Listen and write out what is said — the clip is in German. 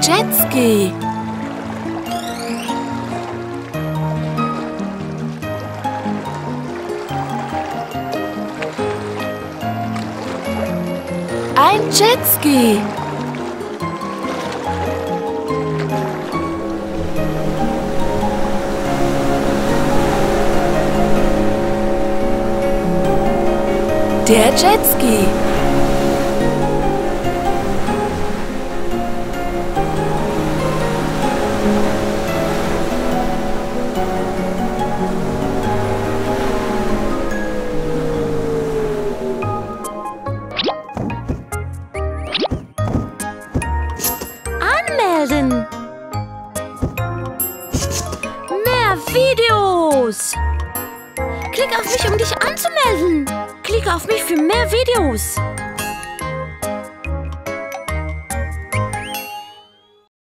Jet ski. Ein Jet ski. Der Jet ski. Mehr Videos! Klick auf mich, um dich anzumelden! Klick auf mich für mehr Videos!